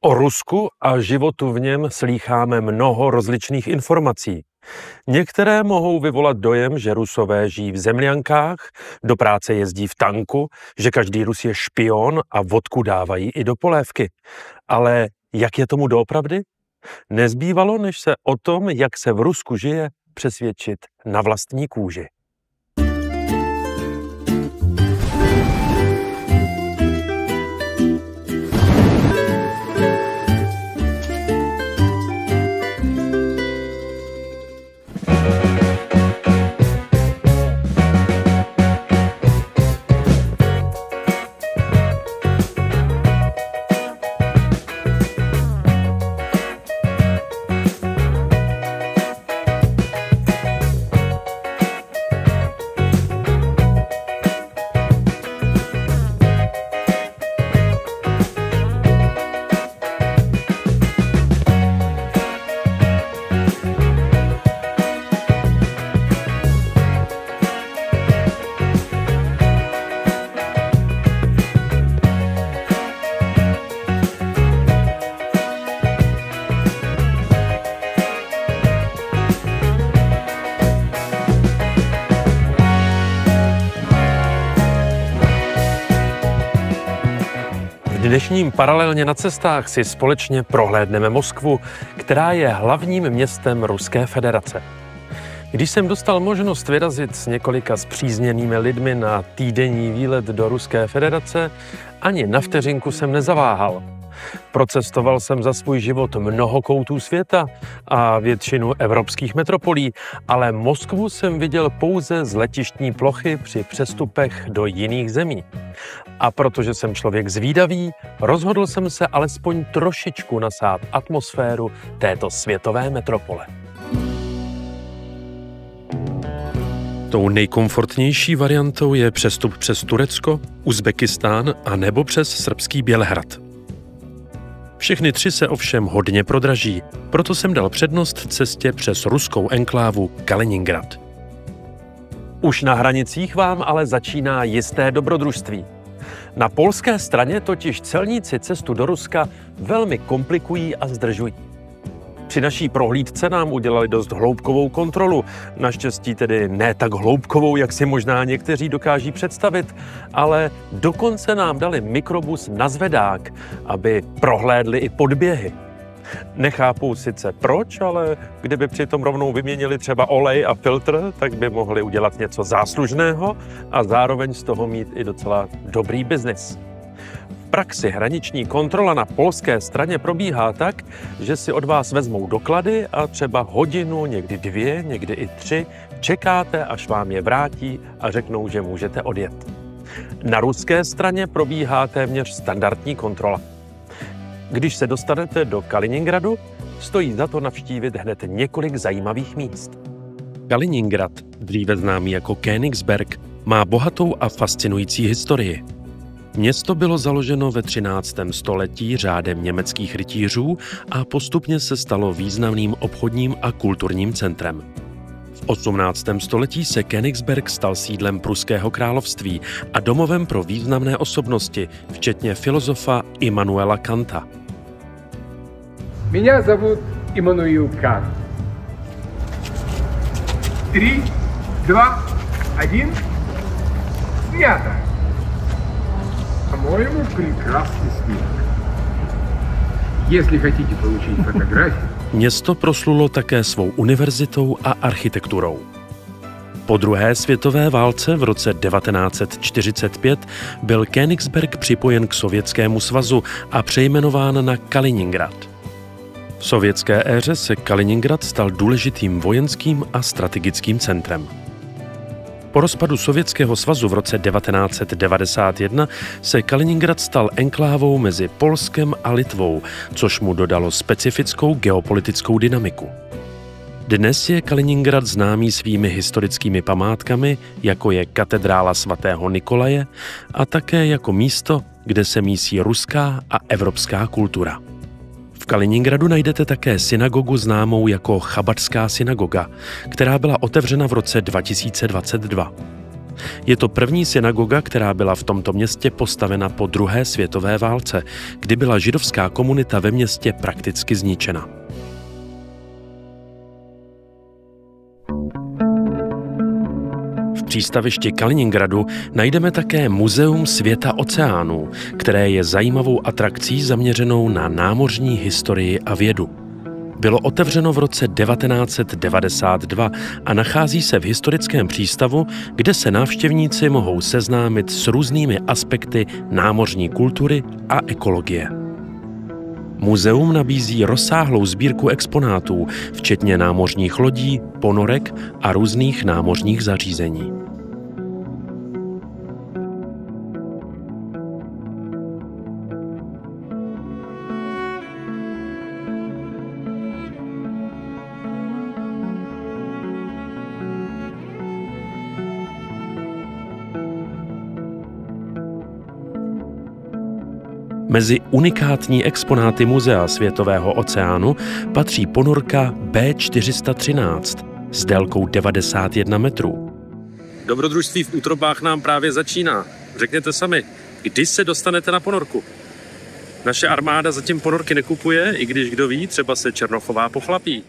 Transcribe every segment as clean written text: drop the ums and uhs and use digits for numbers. O Rusku a životu v něm slýcháme mnoho rozličných informací. Některé mohou vyvolat dojem, že Rusové žijí v zemljankách, do práce jezdí v tanku, že každý Rus je špion a vodku dávají i do polévky. Ale jak je tomu doopravdy? Nezbývalo, než se o tom, jak se v Rusku žije, přesvědčit na vlastní kůži. V dnešním Paralelně na cestách si společně prohlédneme Moskvu, která je hlavním městem Ruské federace. Když jsem dostal možnost vyrazit s několika spřízněnými lidmi na týdenní výlet do Ruské federace, ani na vteřinku jsem nezaváhal. Procestoval jsem za svůj život mnoho koutů světa a většinu evropských metropolí, ale Moskvu jsem viděl pouze z letištní plochy při přestupech do jiných zemí. A protože jsem člověk zvídavý, rozhodl jsem se alespoň trošičku nasát atmosféru této světové metropole. Tou nejkomfortnější variantou je přestup přes Turecko, Uzbekistán a nebo přes srbský Bělehrad. Všechny tři se ovšem hodně prodraží, proto jsem dal přednost cestě přes ruskou enklávu Kaliningrad. Už na hranicích vám ale začíná jisté dobrodružství. Na polské straně totiž celníci cestu do Ruska velmi komplikují a zdržují. Při naší prohlídce nám udělali dost hloubkovou kontrolu, naštěstí tedy ne tak hloubkovou, jak si možná někteří dokáží představit, ale dokonce nám dali mikrobus na zvedák, aby prohlédli i podběhy. Nechápu sice proč, ale kdyby přitom rovnou vyměnili třeba olej a filtr, tak by mohli udělat něco záslužného a zároveň z toho mít i docela dobrý biznis. V praxi hraniční kontrola na polské straně probíhá tak, že si od vás vezmou doklady a třeba hodinu, někdy dvě, někdy i tři čekáte, až vám je vrátí a řeknou, že můžete odjet. Na ruské straně probíhá téměř standardní kontrola. Když se dostanete do Kaliningradu, stojí za to navštívit hned několik zajímavých míst. Kaliningrad, dříve známý jako Königsberg, má bohatou a fascinující historii. Město bylo založeno ve 13. století řádem německých rytířů a postupně se stalo významným obchodním a kulturním centrem. V 18. století se Königsberg stal sídlem Pruského království a domovem pro významné osobnosti, včetně filozofa Immanuela Kanta. Mě zovut Immanuel Kant. 3, 2, 1, sněta. По-моему, прекрасный снимок. Если хотите получить фотографию... Město proslulo také svou univerzitou a architekturou. Po druhé světové válce v roce 1945 byl Königsberg připojen k Sovětskému svazu a přejmenován na Kaliningrad. V sovětské éře se Kaliningrad stal důležitým vojenským a strategickým centrem. Po rozpadu Sovětského svazu v roce 1991 se Kaliningrad stal enklávou mezi Polskem a Litvou, což mu dodalo specifickou geopolitickou dynamiku. Dnes je Kaliningrad známý svými historickými památkami, jako je katedrála svatého Nikolaje, a také jako místo, kde se mísí ruská a evropská kultura. V Kaliningradu najdete také synagogu známou jako Chabadská synagoga, která byla otevřena v roce 2022. Je to první synagoga, která byla v tomto městě postavena po druhé světové válce, kdy byla židovská komunita ve městě prakticky zničena. V přístavišti Kaliningradu najdeme také Muzeum světa oceánů, které je zajímavou atrakcí zaměřenou na námořní historii a vědu. Bylo otevřeno v roce 1992 a nachází se v historickém přístavu, kde se návštěvníci mohou seznámit s různými aspekty námořní kultury a ekologie. Muzeum nabízí rozsáhlou sbírku exponátů, včetně námořních lodí, ponorek a různých námořních zařízení. Mezi unikátní exponáty Muzea světového oceánu patří ponorka B413 s délkou 91 metrů. Dobrodružství v útrobách nám právě začíná. Řekněte sami, kdy se dostanete na ponorku? Naše armáda zatím ponorky nekupuje, i když kdo ví, třeba se Černochová pochlapí.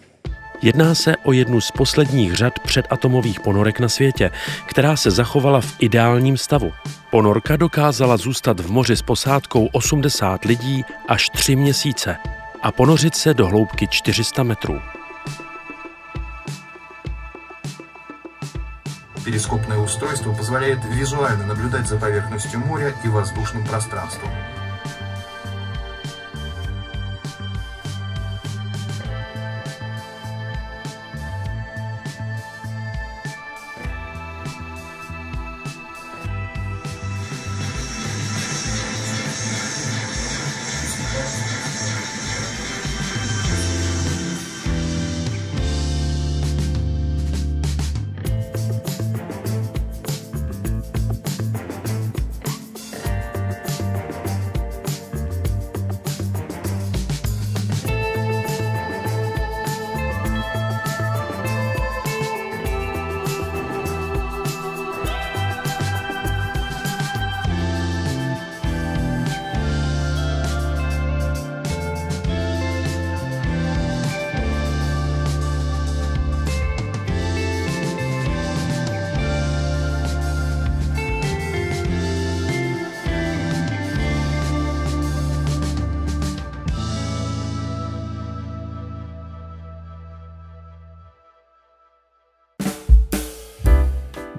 Jedná se o jednu z posledních řad předatomových ponorek na světě, která se zachovala v ideálním stavu. Ponorka dokázala zůstat v moři s posádkou 80 lidí až 3 měsíce a ponořit se do hloubky 400 metrů. Перископное устройство позволяет визуально наблюдать за поверхностью моря и воздушным пространством.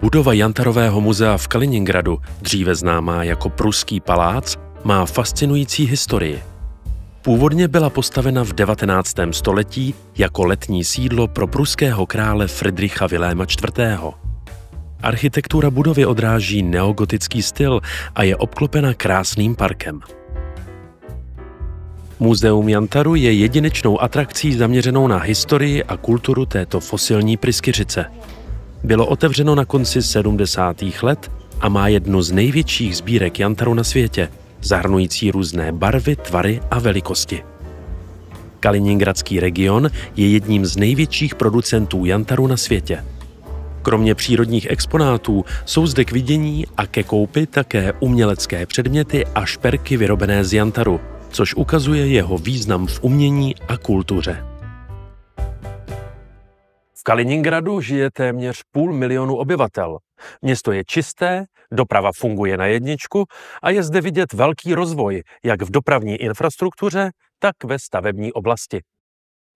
Budova Jantarového muzea v Kaliningradu, dříve známá jako Pruský palác, má fascinující historii. Původně byla postavena v 19. století jako letní sídlo pro pruského krále Fridricha Viléma IV. Architektura budovy odráží neogotický styl a je obklopena krásným parkem. Muzeum Jantaru je jedinečnou atrakcí zaměřenou na historii a kulturu této fosilní pryskyřice. Bylo otevřeno na konci 70. let a má jednu z největších sbírek jantaru na světě, zahrnující různé barvy, tvary a velikosti. Kaliningradský region je jedním z největších producentů jantaru na světě. Kromě přírodních exponátů jsou zde k vidění a ke koupi také umělecké předměty a šperky vyrobené z jantaru, což ukazuje jeho význam v umění a kultuře. V Kaliningradu žije téměř 500 000 obyvatel. Město je čisté, doprava funguje na jedničku a je zde vidět velký rozvoj, jak v dopravní infrastruktuře, tak ve stavební oblasti.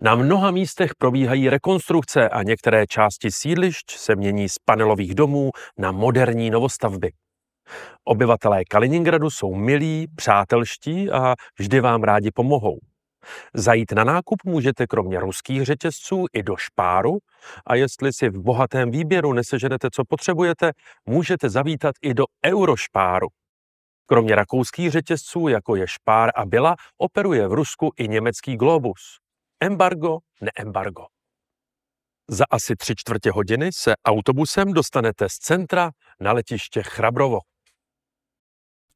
Na mnoha místech probíhají rekonstrukce a některé části sídlišť se mění z panelových domů na moderní novostavby. Obyvatelé Kaliningradu jsou milí, přátelští a vždy vám rádi pomohou. Zajít na nákup můžete kromě ruských řetězců i do Špáru a jestli si v bohatém výběru neseženete, co potřebujete, můžete zavítat i do Eurošpáru. Kromě rakouských řetězců, jako je Špár a Billa, operuje v Rusku i německý Globus. Embargo, neembargo. Za asi 3/4 hodiny se autobusem dostanete z centra na letiště Chrabrovo.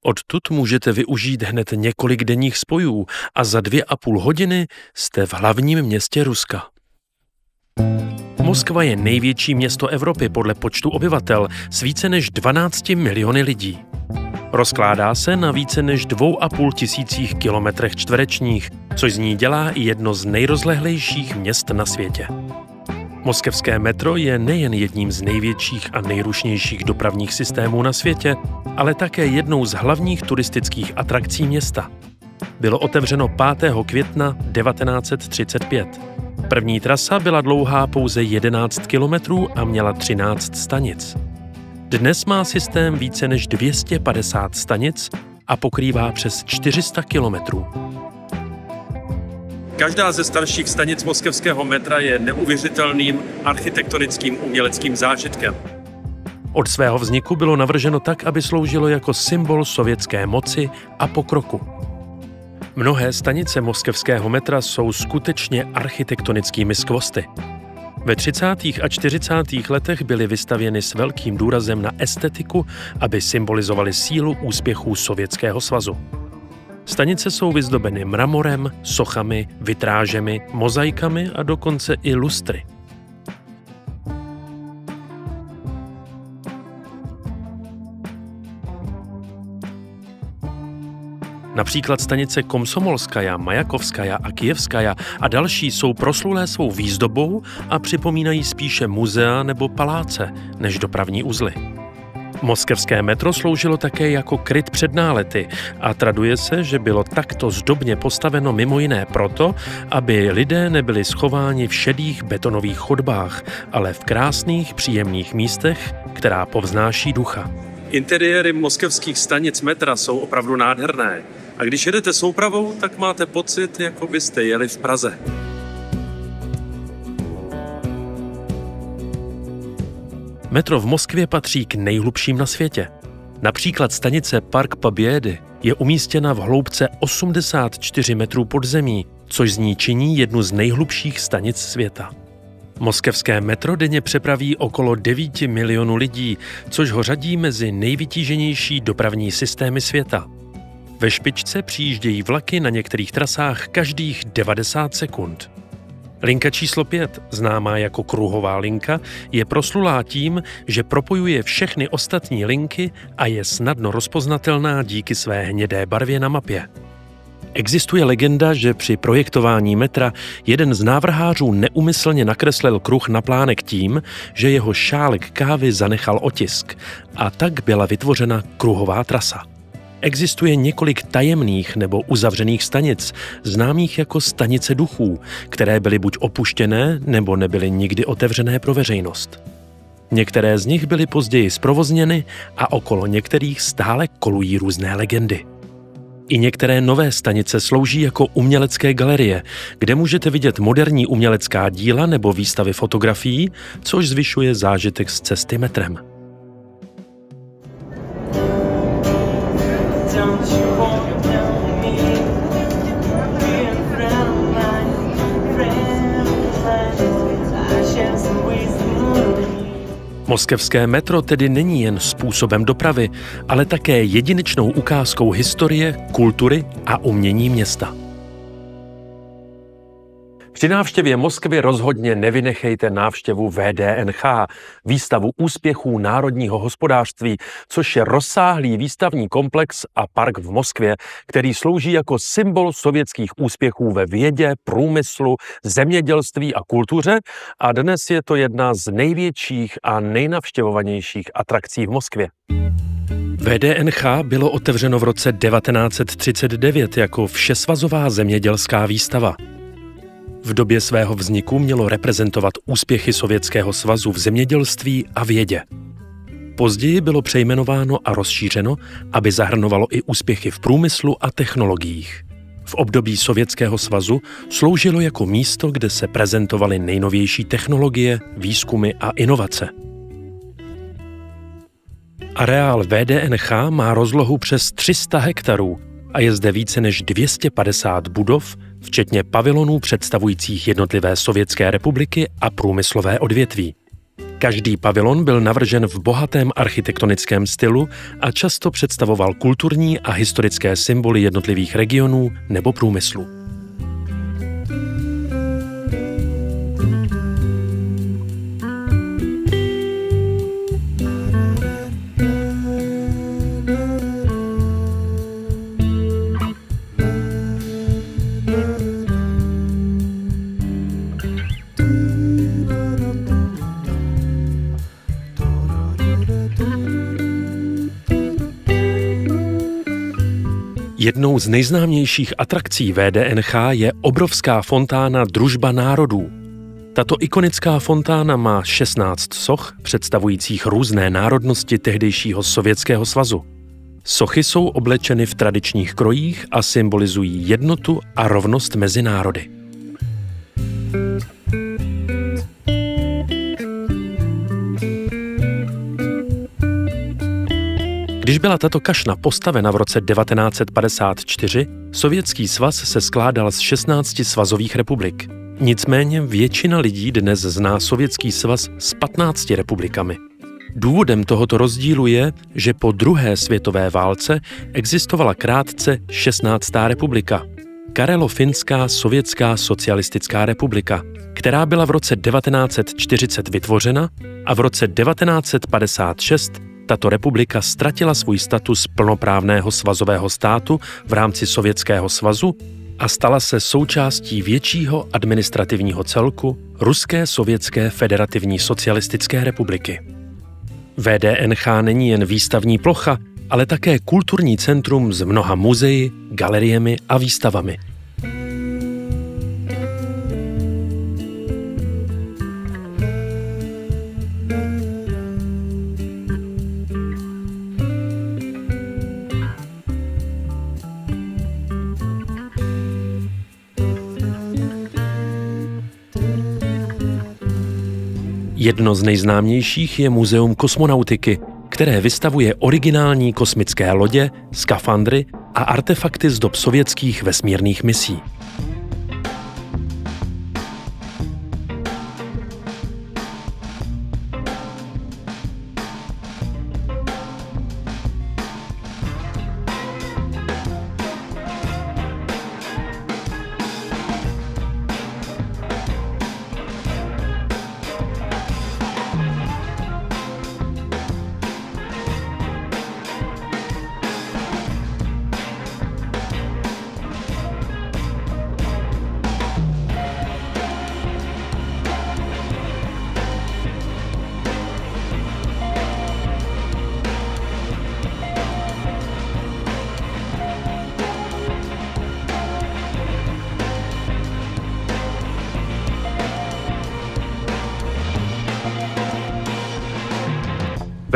Odtud můžete využít hned několik denních spojů a za 2,5 hodiny jste v hlavním městě Ruska. Moskva je největší město Evropy podle počtu obyvatel s více než 12 miliony lidí. Rozkládá se na více než 2,5 tisících kilometrech čtverečních, což z ní dělá i jedno z nejrozlehlejších měst na světě. Moskevské metro je nejen jedním z největších a nejrušnějších dopravních systémů na světě, ale také jednou z hlavních turistických atrakcí města. Bylo otevřeno 5. května 1935. První trasa byla dlouhá pouze 11 kilometrů a měla 13 stanic. Dnes má systém více než 250 stanic a pokrývá přes 400 kilometrů. Každá ze starších stanic moskevského metra je neuvěřitelným architektonickým uměleckým zážitkem. Od svého vzniku bylo navrženo tak, aby sloužilo jako symbol sovětské moci a pokroku. Mnohé stanice moskevského metra jsou skutečně architektonickými skvosty. Ve 30. a 40. letech byly vystavěny s velkým důrazem na estetiku, aby symbolizovaly sílu úspěchů Sovětského svazu. Stanice jsou vyzdobeny mramorem, sochami, vitrážemi, mozaikami a dokonce i lustry. Například stanice Komsomolskaja, Majakovskaja a Kijevskaja a další jsou proslulé svou výzdobou a připomínají spíše muzea nebo paláce než dopravní uzly. Moskevské metro sloužilo také jako kryt před nálety a traduje se, že bylo takto zdobně postaveno mimo jiné proto, aby lidé nebyli schováni v šedých betonových chodbách, ale v krásných, příjemných místech, která povznáší ducha. Interiéry moskevských stanic metra jsou opravdu nádherné. A když jedete soupravou, tak máte pocit, jako byste jeli v Praze. Metro v Moskvě patří k nejhlubším na světě. Například stanice Park Pobědy je umístěna v hloubce 84 metrů pod zemí, což z ní činí jednu z nejhlubších stanic světa. Moskevské metro denně přepraví okolo 9 milionů lidí, což ho řadí mezi nejvytíženější dopravní systémy světa. Ve špičce přijíždějí vlaky na některých trasách každých 90 sekund. Linka číslo 5, známá jako kruhová linka, je proslulá tím, že propojuje všechny ostatní linky a je snadno rozpoznatelná díky své hnědé barvě na mapě. Existuje legenda, že při projektování metra jeden z návrhářů neumyslně nakreslil kruh na plánek tím, že jeho šálek kávy zanechal otisk, a tak byla vytvořena kruhová trasa. Existuje několik tajemných nebo uzavřených stanic, známých jako stanice duchů, které byly buď opuštěné, nebo nebyly nikdy otevřené pro veřejnost. Některé z nich byly později zprovozněny a okolo některých stále kolují různé legendy. I některé nové stanice slouží jako umělecké galerie, kde můžete vidět moderní umělecká díla nebo výstavy fotografií, což zvyšuje zážitek z cesty metrem. Moskevské metro tedy není jen způsobem dopravy, ale také jedinečnou ukázkou historie, kultury a umění města. Při návštěvě Moskvy rozhodně nevynechejte návštěvu VDNH, výstavu úspěchů národního hospodářství, což je rozsáhlý výstavní komplex a park v Moskvě, který slouží jako symbol sovětských úspěchů ve vědě, průmyslu, zemědělství a kultuře, a dnes je to jedna z největších a nejnavštěvovanějších atrakcí v Moskvě. VDNH bylo otevřeno v roce 1939 jako všesvazová zemědělská výstava. V době svého vzniku mělo reprezentovat úspěchy Sovětského svazu v zemědělství a vědě. Později bylo přejmenováno a rozšířeno, aby zahrnovalo i úspěchy v průmyslu a technologiích. V období Sovětského svazu sloužilo jako místo, kde se prezentovaly nejnovější technologie, výzkumy a inovace. Areál VDNH má rozlohu přes 300 hektarů a je zde více než 250 budov, včetně pavilonů představujících jednotlivé Sovětské republiky a průmyslové odvětví. Každý pavilon byl navržen v bohatém architektonickém stylu a často představoval kulturní a historické symboly jednotlivých regionů nebo průmyslu. Jednou z nejznámějších atrakcí VDNH je obrovská fontána Družba národů. Tato ikonická fontána má 16 soch, představujících různé národnosti tehdejšího Sovětského svazu. Sochy jsou oblečeny v tradičních krojích a symbolizují jednotu a rovnost mezi národy. Když byla tato kašna postavena v roce 1954, Sovětský svaz se skládal z 16 svazových republik. Nicméně většina lidí dnes zná Sovětský svaz s 15 republikami. Důvodem tohoto rozdílu je, že po druhé světové válce existovala krátce 16. republika, Karelo-Finská sovětská socialistická republika, která byla v roce 1940 vytvořena a v roce 1956 tato republika ztratila svůj status plnoprávného svazového státu v rámci Sovětského svazu a stala se součástí většího administrativního celku Ruské sovětské federativní socialistické republiky. VDNH není jen výstavní plocha, ale také kulturní centrum s mnoha muzeji, galeriemi a výstavami. Jedno z nejznámějších je Muzeum kosmonautiky, které vystavuje originální kosmické lodě, skafandry a artefakty z dob sovětských vesmírných misí.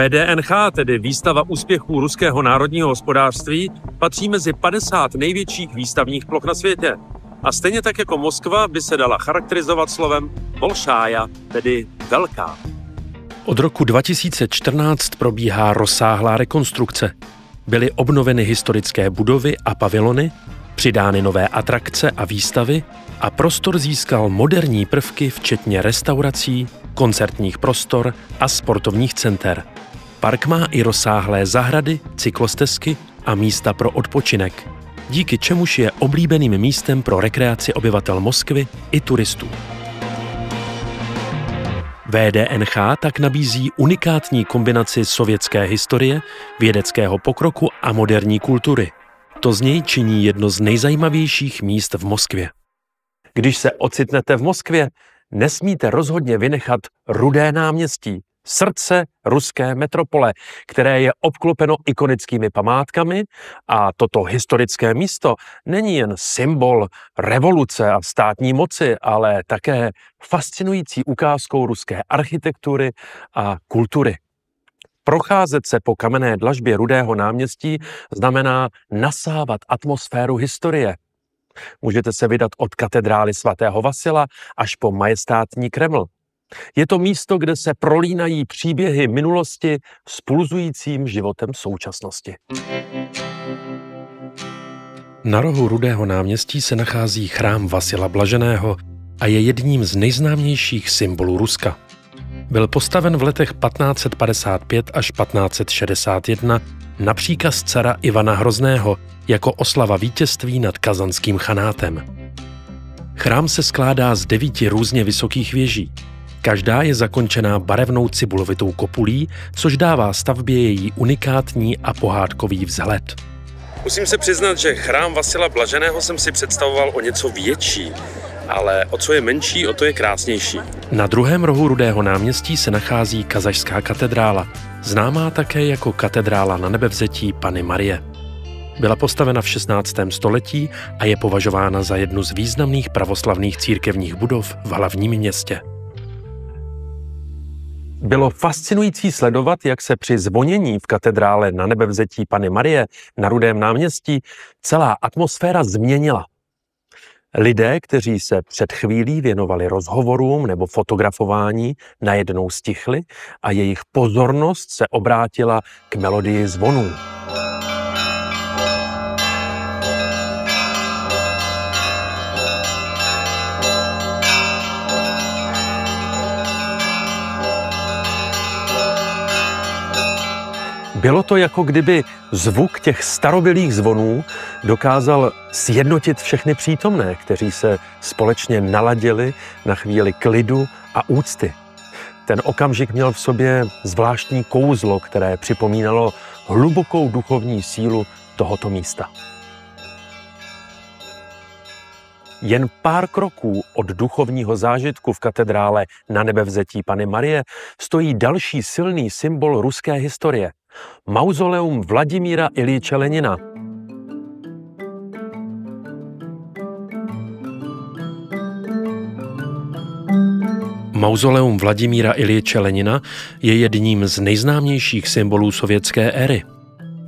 VDNH, tedy výstava úspěchů ruského národního hospodářství, patří mezi 50 největších výstavních ploch na světě. A stejně tak jako Moskva by se dala charakterizovat slovem bolšája, tedy velká. Od roku 2014 probíhá rozsáhlá rekonstrukce. Byly obnoveny historické budovy a pavilony, přidány nové atrakce a výstavy a prostor získal moderní prvky, včetně restaurací, koncertních prostor a sportovních center. Park má i rozsáhlé zahrady, cyklostezky a místa pro odpočinek, díky čemuž je oblíbeným místem pro rekreaci obyvatel Moskvy i turistů. VDNH tak nabízí unikátní kombinaci sovětské historie, vědeckého pokroku a moderní kultury. To z něj činí jedno z nejzajímavějších míst v Moskvě. Když se ocitnete v Moskvě, nesmíte rozhodně vynechat Rudé náměstí, srdce ruské metropole, které je obklopeno ikonickými památkami, a toto historické místo není jen symbol revoluce a státní moci, ale také fascinující ukázkou ruské architektury a kultury. Procházet se po kamenné dlažbě Rudého náměstí znamená nasávat atmosféru historie. Můžete se vydat od katedrály svatého Vasila až po majestátní Kreml. Je to místo, kde se prolínají příběhy minulosti s pulzujícím životem současnosti. Na rohu Rudého náměstí se nachází chrám Vasila Blaženého a je jedním z nejznámějších symbolů Ruska. Byl postaven v letech 1555 až 1561 na příkaz cara Ivana Hrozného jako oslava vítězství nad Kazanským chanátem. Chrám se skládá z 9 různě vysokých věží. Každá je zakončená barevnou cibulovitou kopulí, což dává stavbě její unikátní a pohádkový vzhled. Musím se přiznat, že chrám Vasila Blaženého jsem si představoval o něco větší, ale o co je menší, o to je krásnější. Na druhém rohu Rudého náměstí se nachází Kazašská katedrála, známá také jako katedrála Nanebevzetí Panny Marie. byla postavena v 16. století a je považována za jednu z významných pravoslavných církevních budov v hlavním městě. Bylo fascinující sledovat, jak se při zvonění v katedrále na Nebevzetí Panny Marie na Rudém náměstí celá atmosféra změnila. Lidé, kteří se před chvílí věnovali rozhovorům nebo fotografování, najednou stichli a jejich pozornost se obrátila k melodii zvonů. Bylo to, jako kdyby zvuk těch starobylých zvonů dokázal sjednotit všechny přítomné, kteří se společně naladili na chvíli klidu a úcty. Ten okamžik měl v sobě zvláštní kouzlo, které připomínalo hlubokou duchovní sílu tohoto místa. Jen pár kroků od duchovního zážitku v katedrále na Nebevzetí Panny Marie stojí další silný symbol ruské historie. Mauzoleum Vladimíra Iljiče Lenina. Mauzoleum Vladimíra Iljiče Lenina je jedním z nejznámějších symbolů sovětské éry.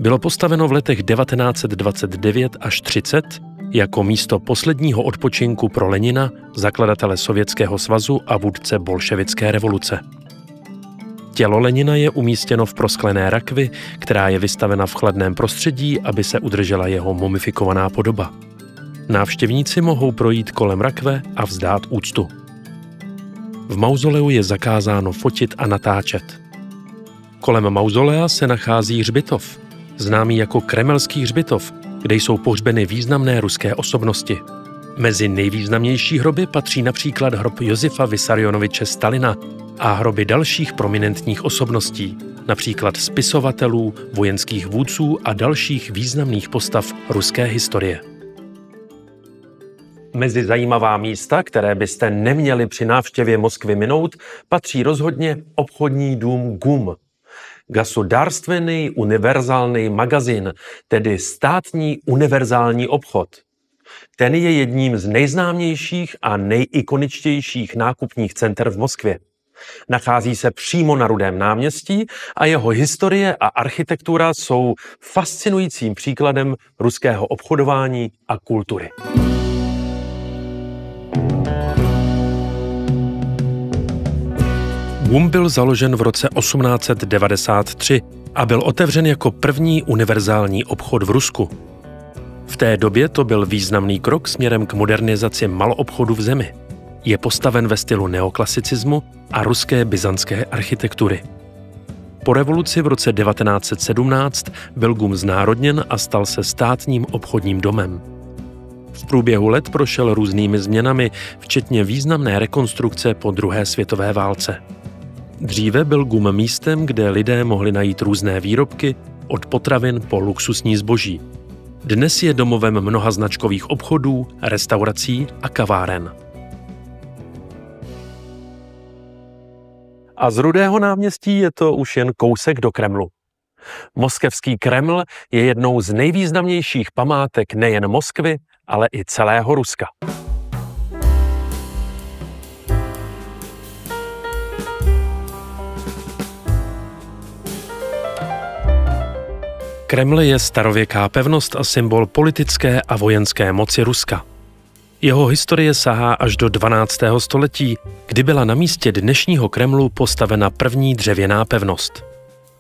Bylo postaveno v letech 1929 až 30 jako místo posledního odpočinku pro Lenina, zakladatele Sovětského svazu a vůdce bolševické revoluce. Tělo Lenina je umístěno v prosklené rakvi, která je vystavena v chladném prostředí, aby se udržela jeho mumifikovaná podoba. Návštěvníci mohou projít kolem rakve a vzdát úctu. V mauzoleu je zakázáno fotit a natáčet. Kolem mauzolea se nachází hřbitov, známý jako Kremelský hřbitov, kde jsou pohřbeny významné ruské osobnosti. Mezi nejvýznamnější hroby patří například hrob Josefa Vissarionoviče Stalina a hroby dalších prominentních osobností, například spisovatelů, vojenských vůdců a dalších významných postav ruské historie. Mezi zajímavá místa, které byste neměli při návštěvě Moskvy minout, patří rozhodně obchodní dům GUM. Государственный универсальный магазин, tedy státní univerzální obchod. Ten je jedním z nejznámějších a nejikoničtějších nákupních center v Moskvě. Nachází se přímo na Rudém náměstí a jeho historie a architektura jsou fascinujícím příkladem ruského obchodování a kultury. GUM byl založen v roce 1893 a byl otevřen jako první univerzální obchod v Rusku. V té době to byl významný krok směrem k modernizaci maloobchodu v zemi. Je postaven ve stylu neoklasicismu a ruské byzantské architektury. Po revoluci v roce 1917 byl GUM znárodněn a stal se státním obchodním domem. V průběhu let prošel různými změnami, včetně významné rekonstrukce po druhé světové válce. Dříve byl GUM místem, kde lidé mohli najít různé výrobky, od potravin po luxusní zboží. Dnes je domovem mnoha značkových obchodů, restaurací a kaváren. A z Rudého náměstí je to už jen kousek do Kremlu. Moskevský Kreml je jednou z nejvýznamnějších památek nejen Moskvy, ale i celého Ruska. Kreml je starověká pevnost a symbol politické a vojenské moci Ruska. Jeho historie sahá až do 12. století, kdy byla na místě dnešního Kremlu postavena první dřevěná pevnost.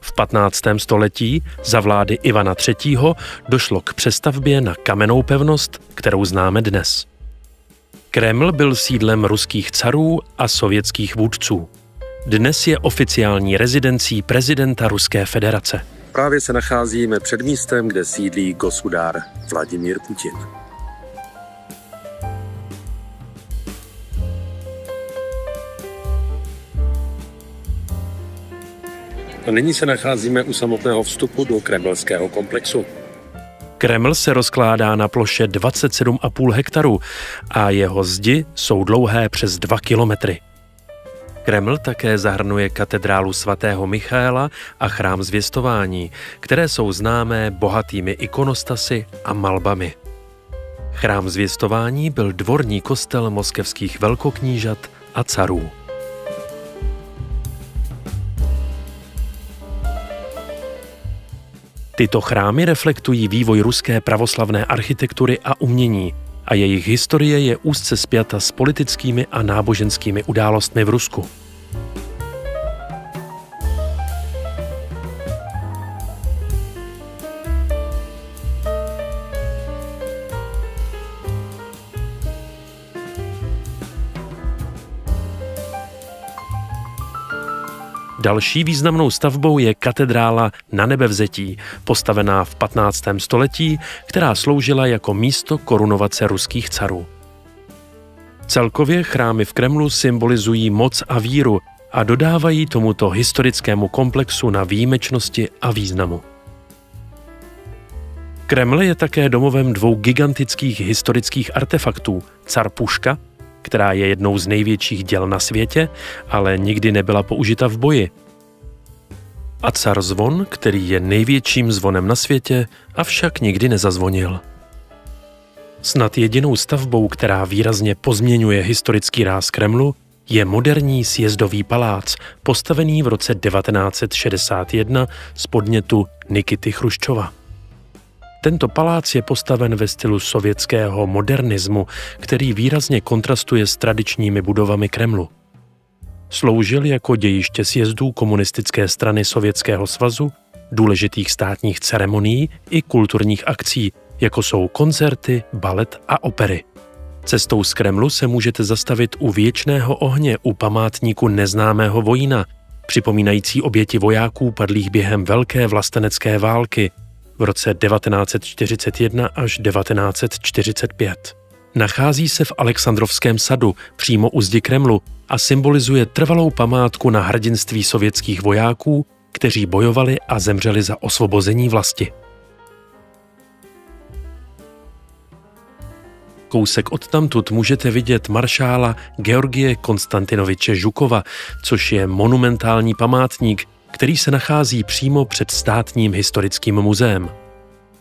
V 15. století za vlády Ivana III. Došlo k přestavbě na kamennou pevnost, kterou známe dnes. Kreml byl sídlem ruských carů a sovětských vůdců. Dnes je oficiální rezidencí prezidenta Ruské federace. Právě se nacházíme před místem, kde sídlí gosudár Vladimír Putin. A nyní se nacházíme u samotného vstupu do kremelského komplexu. Kreml se rozkládá na ploše 27,5 hektarů a jeho zdi jsou dlouhé přes 2 kilometry. Kreml také zahrnuje katedrálu svatého Michaela a chrám Zvěstování, které jsou známé bohatými ikonostasy a malbami. Chrám Zvěstování byl dvorní kostel moskevských velkoknížat a carů. Tyto chrámy reflektují vývoj ruské pravoslavné architektury a umění a jejich historie je úzce spjata s politickými a náboženskými událostmi v Rusku. Další významnou stavbou je katedrála Nanebevzetí, postavená v 15. století, která sloužila jako místo korunovace ruských carů. Celkově chrámy v Kremlu symbolizují moc a víru a dodávají tomuto historickému komplexu na výjimečnosti a významu. Kreml je také domovem dvou gigantických historických artefaktů – car puška, která je jednou z největších děl na světě, ale nikdy nebyla použita v boji. A car zvon, který je největším zvonem na světě, avšak nikdy nezazvonil. Snad jedinou stavbou, která výrazně pozměňuje historický ráz Kremlu, je moderní sjezdový palác, postavený v roce 1961 z podnětu Nikity Chruščova. Tento palác je postaven ve stylu sovětského modernismu, který výrazně kontrastuje s tradičními budovami Kremlu. Sloužil jako dějiště sjezdů komunistické strany Sovětského svazu, důležitých státních ceremonií i kulturních akcí, jako jsou koncerty, balet a opery. Cestou z Kremlu se můžete zastavit u Věčného ohně u památníku neznámého vojína, připomínající oběti vojáků padlých během Velké vlastenecké války, v roce 1941 až 1945. Nachází se v Alexandrovském sadu, přímo u zdi Kremlu, a symbolizuje trvalou památku na hrdinství sovětských vojáků, kteří bojovali a zemřeli za osvobození vlasti. Kousek odtamtud můžete vidět maršála Georgie Konstantinoviče Žukova, což je monumentální památník, který se nachází přímo před Státním historickým muzeem.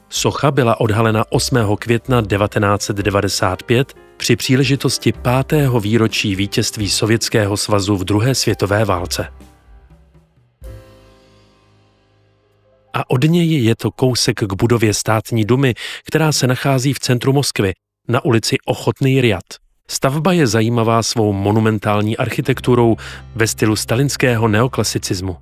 Socha byla odhalena 8. května 1995 při příležitosti 5. výročí vítězství Sovětského svazu v druhé světové válce. A od něj je to kousek k budově Státní dumy, která se nachází v centru Moskvy, na ulici Ochotný Rjad. Stavba je zajímavá svou monumentální architekturou ve stylu stalinského neoklasicismu.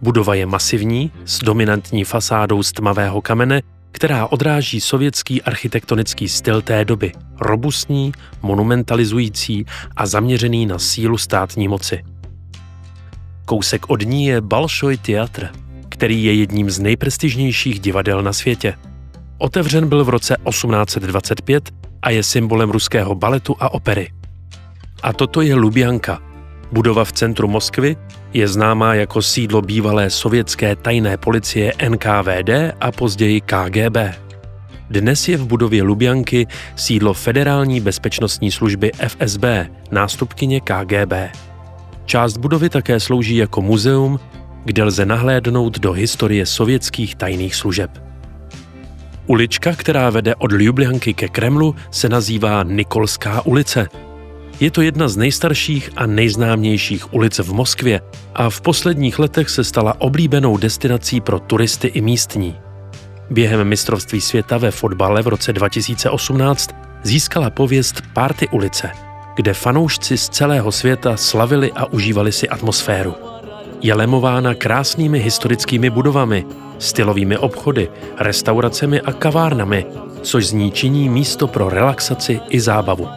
Budova je masivní, s dominantní fasádou z tmavého kamene, která odráží sovětský architektonický styl té doby, robustní, monumentalizující a zaměřený na sílu státní moci. Kousek od ní je Bolšoj teatr, který je jedním z nejprestižnějších divadel na světě. Otevřen byl v roce 1825 a je symbolem ruského baletu a opery. A toto je Lubjanka. Budova v centru Moskvy je známá jako sídlo bývalé sovětské tajné policie NKVD a později KGB. Dnes je v budově Lubjanky sídlo Federální bezpečnostní služby FSB, nástupkyně KGB. Část budovy také slouží jako muzeum, kde lze nahlédnout do historie sovětských tajných služeb. Ulička, která vede od Ljubljanky ke Kremlu, se nazývá Nikolská ulice. Je to jedna z nejstarších a nejznámějších ulic v Moskvě a v posledních letech se stala oblíbenou destinací pro turisty i místní. Během mistrovství světa ve fotbale v roce 2018 získala pověst Party ulice, kde fanoušci z celého světa slavili a užívali si atmosféru. Je lemována krásnými historickými budovami, stylovými obchody, restauracemi a kavárnami, což z ní činí místo pro relaxaci i zábavu.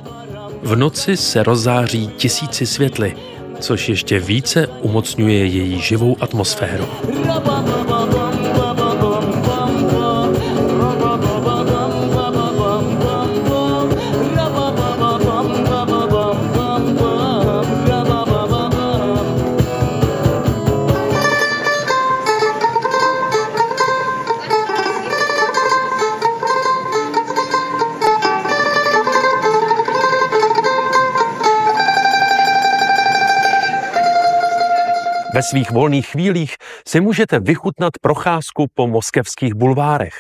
V noci se rozzáří tisíci světly, což ještě více umocňuje její živou atmosféru. Ve svých volných chvílích si můžete vychutnat procházku po moskevských bulvárech.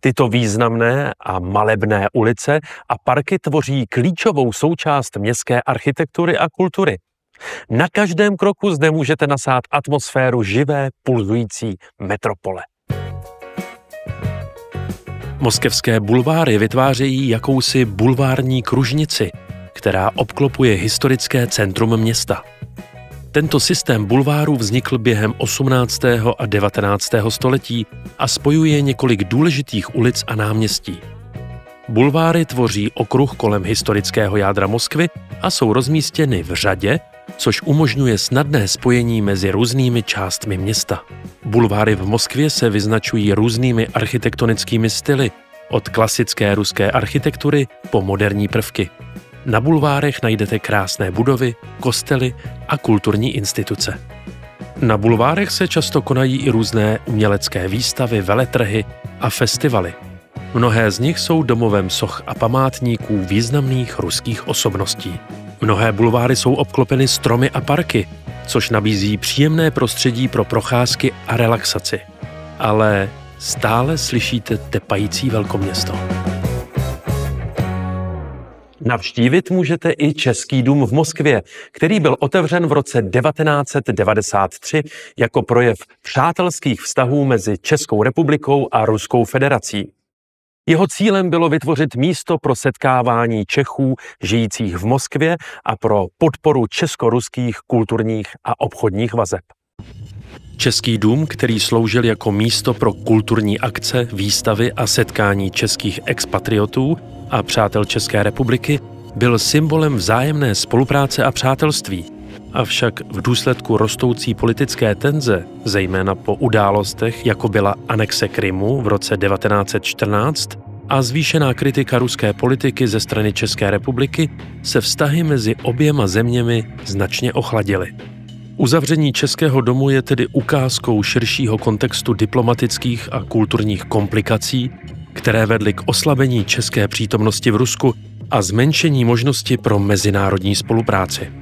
Tyto významné a malebné ulice a parky tvoří klíčovou součást městské architektury a kultury. Na každém kroku zde můžete nasát atmosféru živé, pulzující metropole. Moskevské bulváry vytvářejí jakousi bulvární kružnici, která obklopuje historické centrum města. Tento systém bulvárů vznikl během 18. a 19. století a spojuje několik důležitých ulic a náměstí. Bulváry tvoří okruh kolem historického jádra Moskvy a jsou rozmístěny v řadě, což umožňuje snadné spojení mezi různými částmi města. Bulváry v Moskvě se vyznačují různými architektonickými styly, od klasické ruské architektury po moderní prvky. Na bulvárech najdete krásné budovy, kostely a kulturní instituce. Na bulvárech se často konají i různé umělecké výstavy, veletrhy a festivaly. Mnohé z nich jsou domovem soch a památníků významných ruských osobností. Mnohé bulváry jsou obklopeny stromy a parky, což nabízí příjemné prostředí pro procházky a relaxaci. Ale stále slyšíte tepající velkoměsto. Navštívit můžete i Český dům v Moskvě, který byl otevřen v roce 1993 jako projev přátelských vztahů mezi Českou republikou a Ruskou federací. Jeho cílem bylo vytvořit místo pro setkávání Čechů žijících v Moskvě a pro podporu česko-ruských kulturních a obchodních vazeb. Český dům, který sloužil jako místo pro kulturní akce, výstavy a setkání českých expatriotů a přátel České republiky, byl symbolem vzájemné spolupráce a přátelství. Avšak v důsledku rostoucí politické tenze, zejména po událostech, jako byla anexe Krymu v roce 1914 a zvýšená kritika ruské politiky ze strany České republiky, se vztahy mezi oběma zeměmi značně ochladily. Uzavření Českého domu je tedy ukázkou širšího kontextu diplomatických a kulturních komplikací, které vedly k oslabení české přítomnosti v Rusku a zmenšení možnosti pro mezinárodní spolupráci.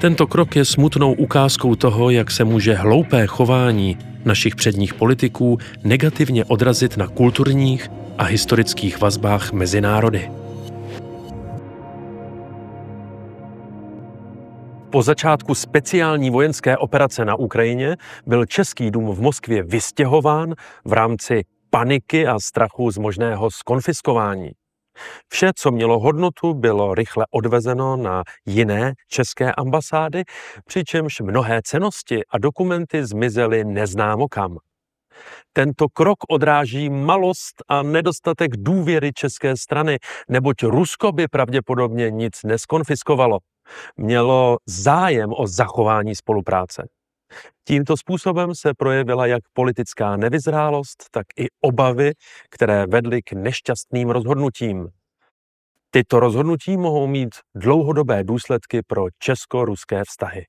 Tento krok je smutnou ukázkou toho, jak se může hloupé chování našich předních politiků negativně odrazit na kulturních a historických vazbách mezi národy. Po začátku speciální vojenské operace na Ukrajině byl Český dům v Moskvě vystěhován v rámci paniky a strachu z možného skonfiskování. Vše, co mělo hodnotu, bylo rychle odvezeno na jiné české ambasády, přičemž mnohé cennosti a dokumenty zmizely neznámo kam. Tento krok odráží malost a nedostatek důvěry české strany, neboť Rusko by pravděpodobně nic neskonfiskovalo. Mělo zájem o zachování spolupráce. Tímto způsobem se projevila jak politická nevyzrálost, tak i obavy, které vedly k nešťastným rozhodnutím. Tyto rozhodnutí mohou mít dlouhodobé důsledky pro česko-ruské vztahy.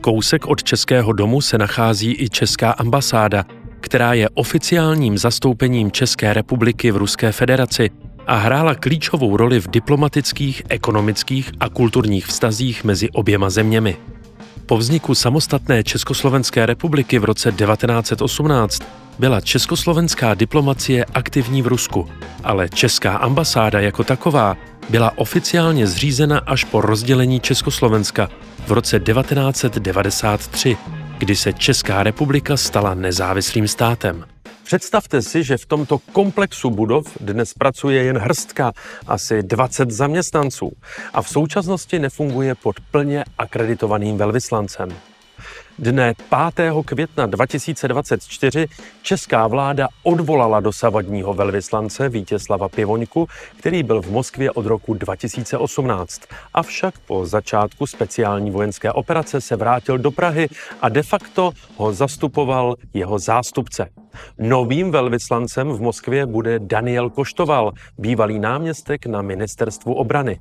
Kousek od Českého domu se nachází i Česká ambasáda, která je oficiálním zastoupením České republiky v Ruské federaci a hrála klíčovou roli v diplomatických, ekonomických a kulturních vztazích mezi oběma zeměmi. Po vzniku samostatné Československé republiky v roce 1918 byla československá diplomacie aktivní v Rusku, ale Česká ambasáda jako taková byla oficiálně zřízena až po rozdělení Československa v roce 1993, kdy se Česká republika stala nezávislým státem. Představte si, že v tomto komplexu budov dnes pracuje jen hrstka, asi 20 zaměstnanců, a v současnosti nefunguje pod plně akreditovaným velvyslancem. Dne 5. května 2024 česká vláda odvolala dosavadního velvyslance Vítězslava Pivoňku, který byl v Moskvě od roku 2018. Avšak po začátku speciální vojenské operace se vrátil do Prahy a de facto ho zastupoval jeho zástupce. Novým velvyslancem v Moskvě bude Daniel Koštoval, bývalý náměstek na ministerstvu obrany.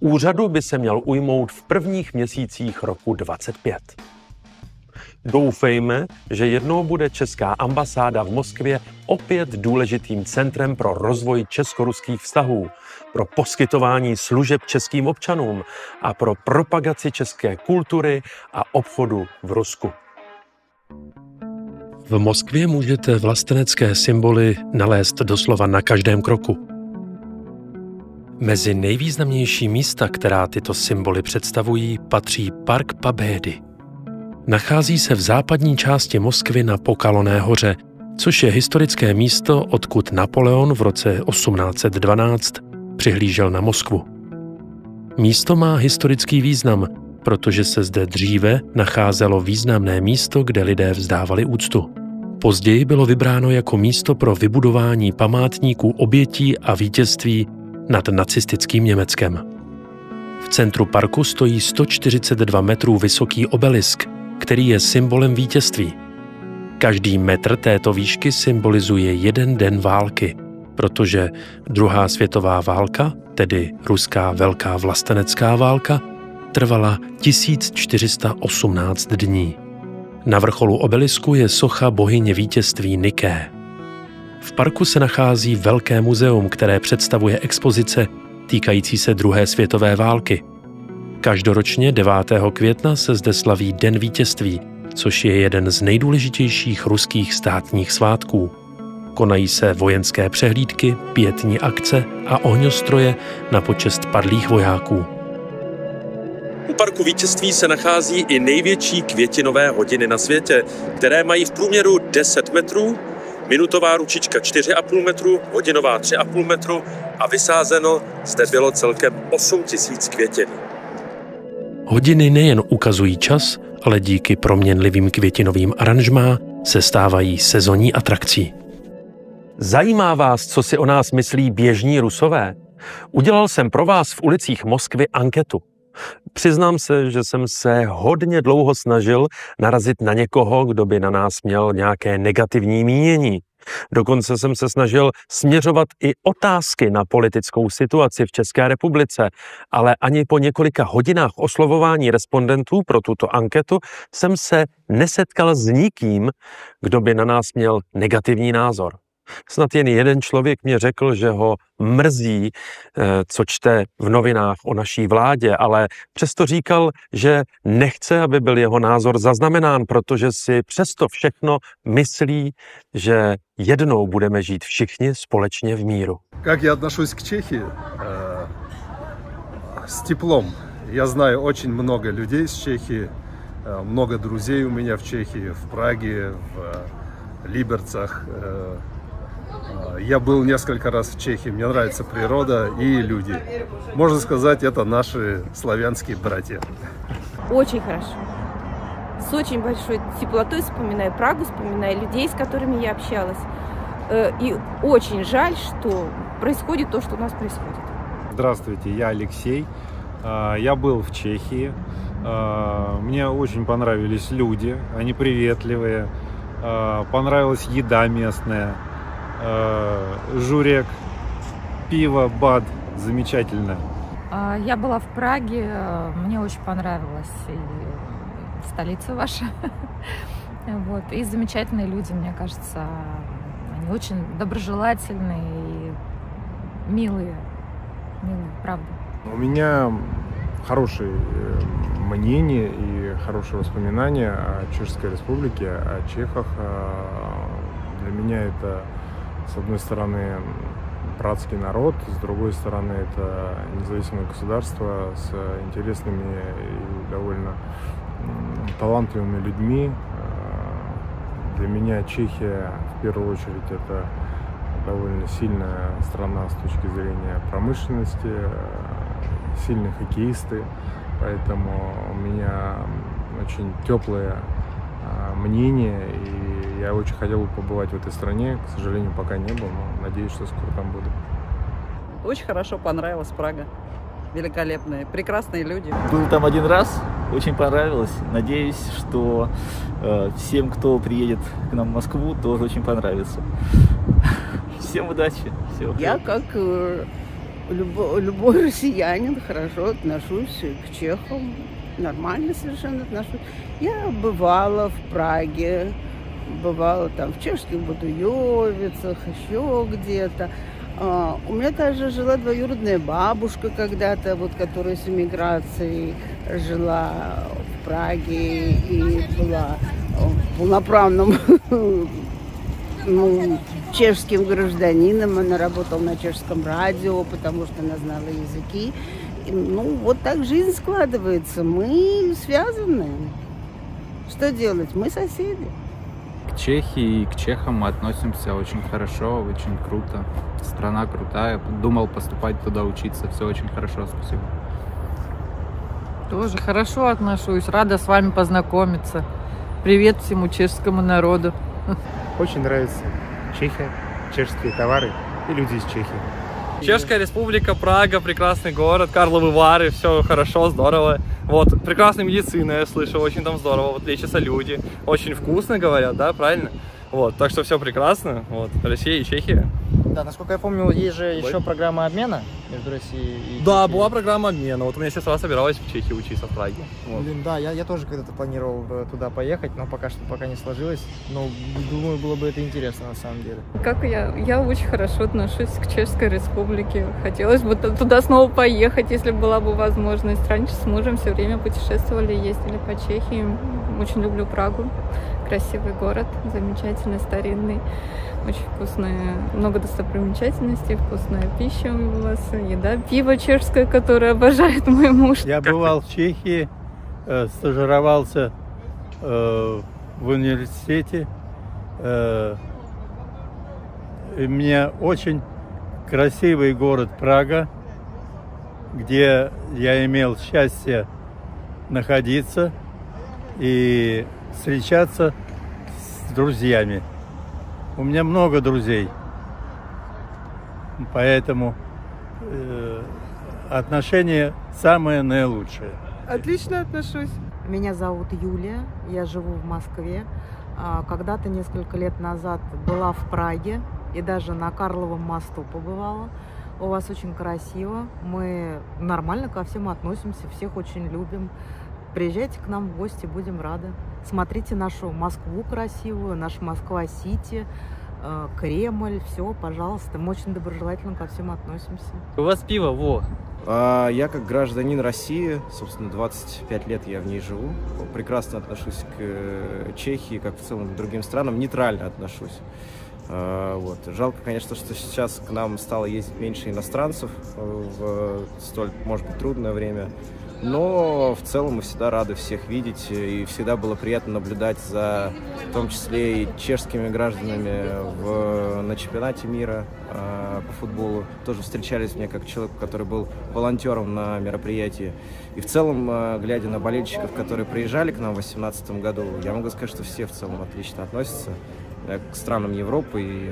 Úřadu by se měl ujmout v prvních měsících roku 2025. Doufejme, že jednou bude Česká ambasáda v Moskvě opět důležitým centrem pro rozvoj česko-ruských vztahů, pro poskytování služeb českým občanům a pro propagaci české kultury a obchodu v Rusku. V Moskvě můžete vlastenecké symboly nalézt doslova na každém kroku. Mezi nejvýznamnější místa, která tyto symboly představují, patří Park Pobedy. Nachází se v západní části Moskvy na Pokaloné hoře, což je historické místo, odkud Napoleon v roce 1812 přihlížel na Moskvu. Místo má historický význam, protože se zde dříve nacházelo významné místo, kde lidé vzdávali úctu. Později bylo vybráno jako místo pro vybudování památníků obětí a vítězství nad nacistickým Německem. V centru parku stojí 142 metrů vysoký obelisk, který je symbolem vítězství. Každý metr této výšky symbolizuje jeden den války, protože druhá světová válka, tedy ruská velká vlastenecká válka, trvala 1418 dní. Na vrcholu obelisku je socha bohyně vítězství Niké. V parku se nachází velké muzeum, které představuje expozice týkající se druhé světové války. Každoročně 9. května se zde slaví Den vítězství, což je jeden z nejdůležitějších ruských státních svátků. Konají se vojenské přehlídky, pietní akce a ohňostroje na počest padlých vojáků. U Parku vítězství se nachází i největší květinové hodiny na světě, které mají v průměru 10 metrů, minutová ručička 4,5 metru, hodinová 3,5 metru a vysázeno zde bylo celkem 8 000 květin. Hodiny nejen ukazují čas, ale díky proměnlivým květinovým aranžmá se stávají sezonní atrakcí. Zajímá vás, co si o nás myslí běžní Rusové? Udělal jsem pro vás v ulicích Moskvy anketu. Přiznám se, že jsem se hodně dlouho snažil narazit na někoho, kdo by na nás měl nějaké negativní mínění. Dokonce jsem se snažil směřovat i otázky na politickou situaci v České republice, ale ani po několika hodinách oslovování respondentů pro tuto anketu jsem se nesetkal s nikým, kdo by na nás měl negativní názor. Snad jen jeden člověk mě řekl, že ho mrzí, co čte v novinách o naší vládě, ale přesto říkal, že nechce, aby byl jeho názor zaznamenán, protože si přesto všechno myslí, že jednou budeme žít všichni společně v míru. Jak já odnošuji k Čechii? S teplom. Já znám очень много людей z Čechii, много друзей у меня в Чехии, v Praze, v Libercach. Я был несколько раз в Чехии, мне нравится природа и люди. Можно сказать, это наши славянские братья. Очень хорошо. С очень большой теплотой вспоминаю Прагу, вспоминаю людей, с которыми я общалась. И очень жаль, что происходит то, что у нас происходит. Здравствуйте, я Алексей. Я был в Чехии. Мне очень понравились люди, они приветливые. Понравилась еда местная. Журек, пиво, бад, замечательно. Я была в Праге, мне очень понравилась и столица ваша. Вот. И замечательные люди, мне кажется, они очень доброжелательные и милые, милые, правда. У меня хорошее мнение и хорошие воспоминания о Чешской Республике, о чехах. Для меня это с одной стороны, братский народ, с другой стороны, это независимое государство с интересными и довольно талантливыми людьми. Для меня Чехия, в первую очередь, это довольно сильная страна с точки зрения промышленности, сильные хоккеисты, поэтому у меня очень теплые мнение, и я очень хотел бы побывать в этой стране. К сожалению, пока не был, но надеюсь, что скоро там буду. Очень хорошо понравилась Прага. Великолепные, прекрасные люди. Был там один раз, очень понравилось. Надеюсь, что всем, кто приедет к нам в Москву, тоже очень понравится. Всем удачи. Всего я, как любой россиянин, хорошо отношусь к чехам. Нормально совершенно отношусь. Я бывала в Праге, бывала там в чешских Будуевицах, еще где-то. У меня также жила двоюродная бабушка когда-то, вот, которая с эмиграцией жила в Праге и была полноправным чешским гражданином. Она работала на чешском радио, потому что она знала языки. И, ну, вот так жизнь складывается. Мы связаны. Что делать? Мы соседи. К Чехии и к чехам мы относимся очень хорошо, очень круто. Страна крутая. Думал поступать туда учиться. Все очень хорошо, спасибо. Тоже хорошо отношусь. Рада с вами познакомиться. Привет всему чешскому народу. Очень нравится Чехия, чешские товары и люди из Чехии. Чешская республика, Прага, прекрасный город, Карловы Вары, все хорошо, здорово. Вот, прекрасная медицина, я слышал, очень там здорово, вот лечатся люди, очень вкусно говорят, да, правильно? Вот, так что все прекрасно, вот, Россия и Чехия. Да, насколько я помню, есть же еще программа обмена между Россией и Чехией. Да, была программа обмена, вот у меня сестра собиралась в Чехии учиться, в Праге. Вот. Блин, да, я тоже когда-то планировал туда поехать, но пока что не сложилось, но думаю, было бы это интересно на самом деле. Я очень хорошо отношусь к Чешской Республике, хотелось бы туда снова поехать, если была бы возможность. Раньше с мужем все время путешествовали, ездили по Чехии, очень люблю Прагу. Красивый город, замечательный, старинный, очень вкусный, много достопримечательностей, вкусная пища у вас, еда, пиво чешское, которое обожает мой муж. Я бывал в Чехии, стажировался в университете, и мне очень красивый город Прага, где я имел счастье находиться и встречаться с друзьями. У меня много друзей, поэтому отношения самые наилучшие. Отлично отношусь. Меня зовут Юлия, я живу в Москве. Когда-то несколько лет назад была в Праге и даже на Карловом мосту побывала. У вас очень красиво, мы нормально ко всем относимся, всех очень любим. Приезжайте к нам в гости, будем рады. Смотрите нашу Москву красивую, наш Москва-Сити, Кремль, все, пожалуйста. Мы очень доброжелательно ко всем относимся. У вас пиво, во! Я как гражданин России, собственно, 25 лет я в ней живу. Прекрасно отношусь к Чехии, как в целом к другим странам, нейтрально отношусь. Вот. Жалко, конечно, что сейчас к нам стало ездить меньше иностранцев в столь, может быть, трудное время. Но в целом мы всегда рады всех видеть, и всегда было приятно наблюдать за, в том числе, и чешскими гражданами на чемпионате мира по футболу. Тоже встречались мне как человек, который был волонтером на мероприятии. И в целом, глядя на болельщиков, которые приезжали к нам в 2018 году, я могу сказать, что все в целом отлично относятся к странам Европы. И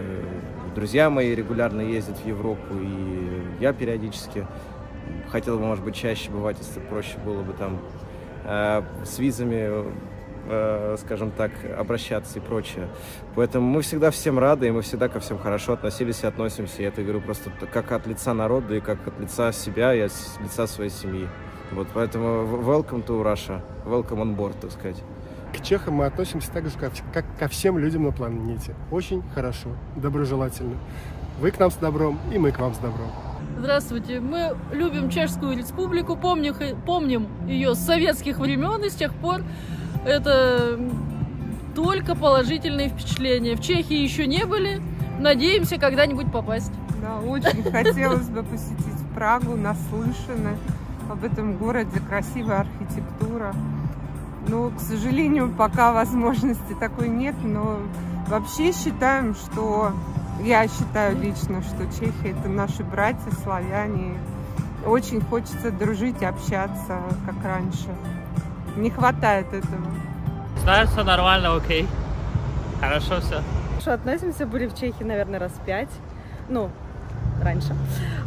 друзья мои регулярно ездят в Европу, и я периодически. Хотел бы, может быть, чаще бывать, если проще было бы там с визами, скажем так, обращаться и прочее. Поэтому мы всегда всем рады, и мы всегда ко всем хорошо относились и относимся. Я это говорю просто как от лица народа, и как от лица себя, и от лица своей семьи. Вот поэтому welcome to Russia, welcome on board, так сказать. К чехам мы относимся так же, как ко всем людям на планете. Очень хорошо, доброжелательно. Вы к нам с добром, и мы к вам с добром. Здравствуйте, мы любим Чешскую Республику, помним ее с советских времен, и с тех пор это только положительные впечатления. В Чехии еще не были, надеемся когда-нибудь попасть. Да, очень хотелось бы посетить Прагу, наслышаны об этом городе, красивая архитектура. Но, к сожалению, пока возможности такой нет, но вообще считаем, что... Я считаю лично, что чехи – это наши братья, славяне. Очень хочется дружить и общаться, как раньше. Не хватает этого. Знаю, все нормально, окей. Хорошо все. Хорошо относимся, были в Чехии, наверное, раз 5. Ну, раньше.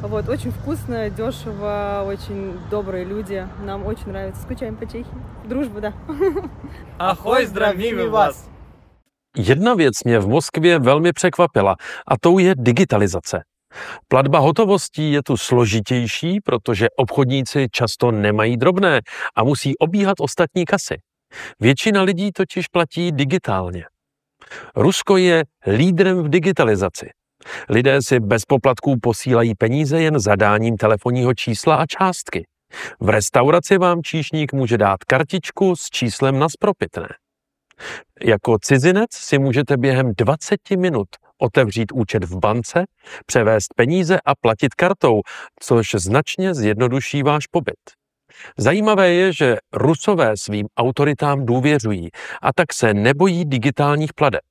Вот, очень вкусно, дешево, очень добрые люди. Нам очень нравится. Скучаем по Чехии. Дружба, да. Ahoj, zdravíme vás! Jedna věc mě v Moskvě velmi překvapila, a tou je digitalizace. Platba hotovostí je tu složitější, protože obchodníci často nemají drobné a musí obíhat ostatní kasy. Většina lidí totiž platí digitálně. Rusko je lídrem v digitalizaci. Lidé si bez poplatků posílají peníze jen zadáním telefonního čísla a částky. V restauraci vám číšník může dát kartičku s číslem na spropitné. Jako cizinec si můžete během 20 minut otevřít účet v bance, převést peníze a platit kartou, což značně zjednoduší váš pobyt. Zajímavé je, že Rusové svým autoritám důvěřují a tak se nebojí digitálních plateb.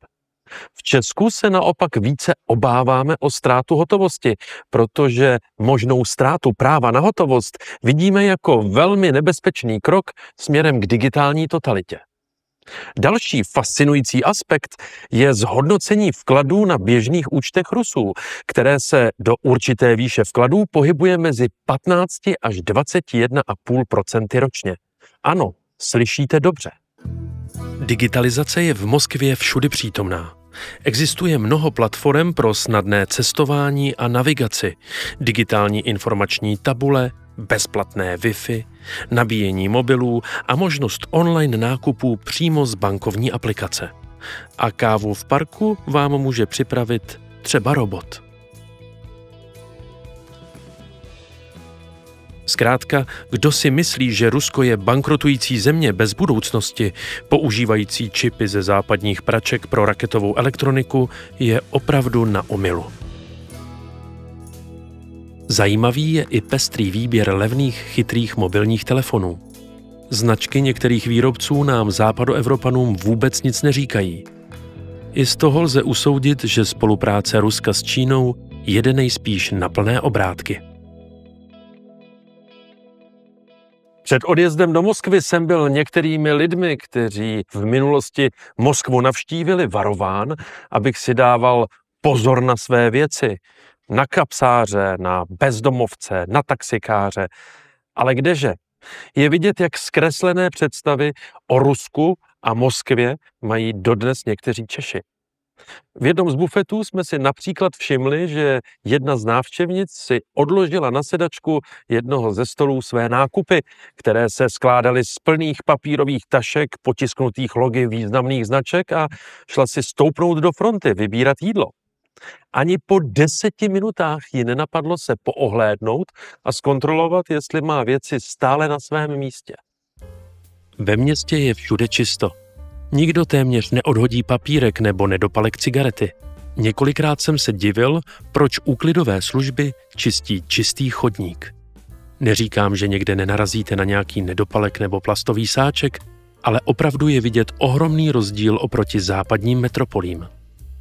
V Česku se naopak více obáváme o ztrátu hotovosti, protože možnou ztrátu práva na hotovost vidíme jako velmi nebezpečný krok směrem k digitální totalitě. Další fascinující aspekt je zhodnocení vkladů na běžných účtech Rusů, které se do určité výše vkladů pohybuje mezi 15 až 21,5% ročně. Ano, slyšíte dobře. Digitalizace je v Moskvě všudy přítomná. Existuje mnoho platform pro snadné cestování a navigaci, digitální informační tabule, bezplatné Wi-Fi, nabíjení mobilů a možnost online nákupů přímo z bankovní aplikace. A kávu v parku vám může připravit třeba robot. Zkrátka, kdo si myslí, že Rusko je bankrotující země bez budoucnosti, používající čipy ze západních praček pro raketovou elektroniku, je opravdu na omylu. Zajímavý je i pestrý výběr levných chytrých mobilních telefonů. Značky některých výrobců nám západoevropanům vůbec nic neříkají. I z toho lze usoudit, že spolupráce Ruska s Čínou jede nejspíš na plné obrátky. Před odjezdem do Moskvy jsem byl některými lidmi, kteří v minulosti Moskvu navštívili, varován, abych si dával pozor na své věci. Na kapsáře, na bezdomovce, na taxikáře. Ale kdeže? Je vidět, jak zkreslené představy o Rusku a Moskvě mají dodnes někteří Češi. V jednom z bufetů jsme si například všimli, že jedna z návštěvnic si odložila na sedačku jednoho ze stolů své nákupy, které se skládaly z plných papírových tašek, potisknutých logy významných značek, a šla si stoupnout do fronty, vybírat jídlo. Ani po 10 minutách ji nenapadlo se poohlédnout a zkontrolovat, jestli má věci stále na svém místě. Ve městě je všude čisto. Nikdo téměř neodhodí papírek nebo nedopale k cigarety. Několikrát jsem se divil, proč úklidové služby čistí čistý chodník. Neříkám, že někde nenarazíte na nějaký nedopalek nebo plastový sáček, ale opravdu je vidět ohromný rozdíl oproti západním metropolím.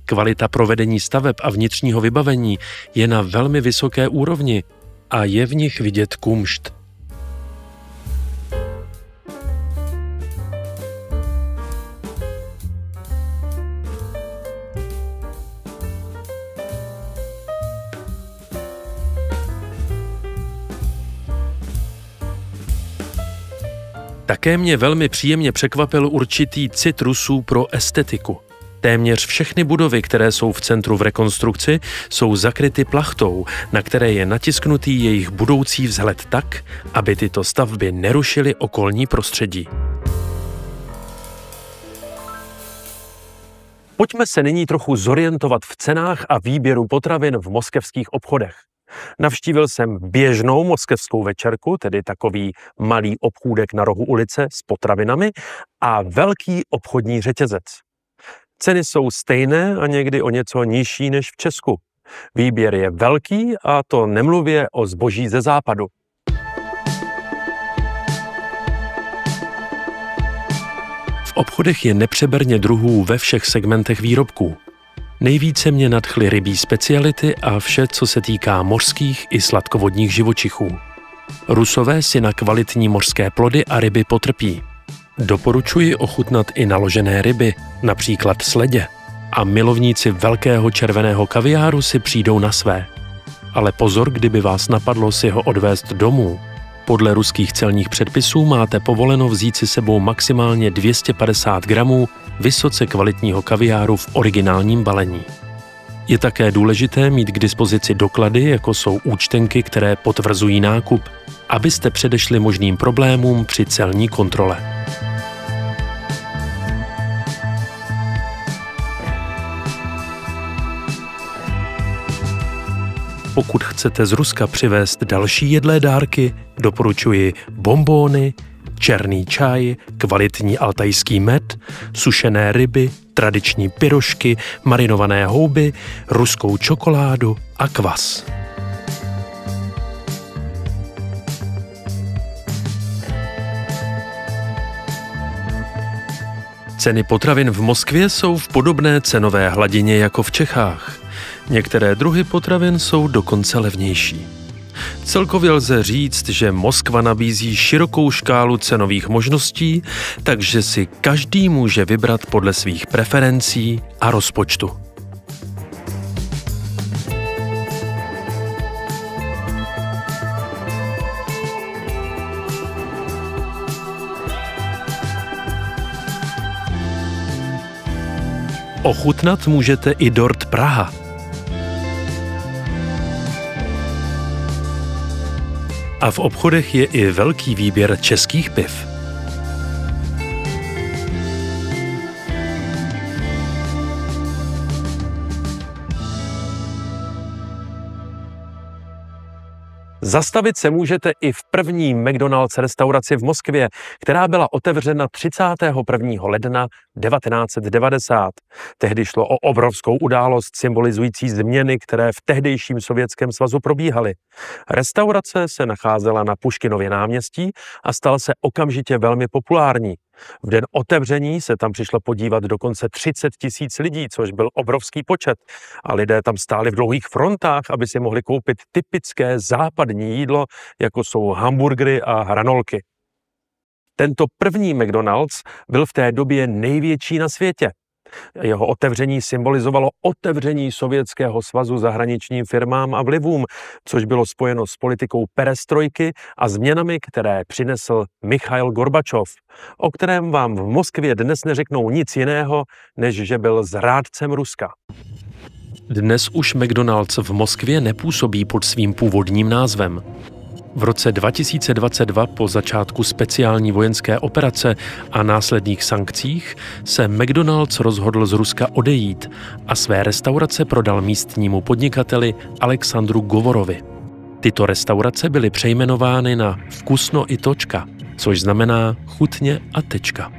Kvalita provedení staveb a vnitřního vybavení je na velmi vysoké úrovni a je v nich vidět kumšt. Také mě velmi příjemně překvapil určitý cit Rusů pro estetiku. Téměř všechny budovy, které jsou v centru v rekonstrukci, jsou zakryty plachtou, na které je natisknutý jejich budoucí vzhled tak, aby tyto stavby nerušily okolní prostředí. Pojďme se nyní trochu zorientovat v cenách a výběru potravin v moskevských obchodech. Navštívil jsem běžnou moskevskou večerku, tedy takový malý obchůdek na rohu ulice s potravinami, a velký obchodní řetězec. Ceny jsou stejné a někdy o něco nižší než v Česku. Výběr je velký, a to nemluvě o zboží ze západu. V obchodech je nepřeberně druhů ve všech segmentech výrobků. Nejvíce mě nadchly rybí speciality a vše, co se týká mořských i sladkovodních živočichů. Rusové si na kvalitní mořské plody a ryby potrpí. Doporučuji ochutnat i naložené ryby, například sledě, a milovníci velkého červeného kaviáru si přijdou na své. Ale pozor, kdyby vás napadlo si ho odvést domů. Podle ruských celních předpisů máte povoleno vzít si sebou maximálně 250 gramů vysoce kvalitního kaviáru v originálním balení. Je také důležité mít k dispozici doklady, jako jsou účtenky, které potvrzují nákup, abyste předešli možným problémům při celní kontrole. Pokud chcete z Ruska přivést další jedlé dárky, doporučuji bonbóny, černý čaj, kvalitní altajský med, sušené ryby, tradiční pyrošky, marinované houby, ruskou čokoládu a kvas. Ceny potravin v Moskvě jsou v podobné cenové hladině jako v Čechách. Některé druhy potravin jsou dokonce levnější. Celkově lze říct, že Moskva nabízí širokou škálu cenových možností, takže si každý může vybrat podle svých preferencí a rozpočtu. Ochutnat můžete i dort Praha. A v obchodech je i velký výběr českých piv. Zastavit se můžete i v první McDonald's restauraci v Moskvě, která byla otevřena 31. ledna 1990. Tehdy šlo o obrovskou událost symbolizující změny, které v tehdejším Sovětském svazu probíhaly. Restaurace se nacházela na Puškinově náměstí a stala se okamžitě velmi populární. V den otevření se tam přišlo podívat dokonce 30 000 lidí, což byl obrovský počet. A lidé tam stáli v dlouhých frontách, aby si mohli koupit typické západní jídlo, jako jsou hamburgery a hranolky. Tento první McDonald's byl v té době největší na světě. Jeho otevření symbolizovalo otevření Sovětského svazu zahraničním firmám a vlivům, což bylo spojeno s politikou perestrojky a změnami, které přinesl Michail Gorbačov, o kterém vám v Moskvě dnes neřeknou nic jiného, než že byl zrádcem Ruska. Dnes už McDonald's v Moskvě nepůsobí pod svým původním názvem. V roce 2022 po začátku speciální vojenské operace a následných sankcích se McDonald's rozhodl z Ruska odejít a své restaurace prodal místnímu podnikateli Alexandru Govorovi. Tyto restaurace byly přejmenovány na Vkusno i točka, což znamená chutně a tečka.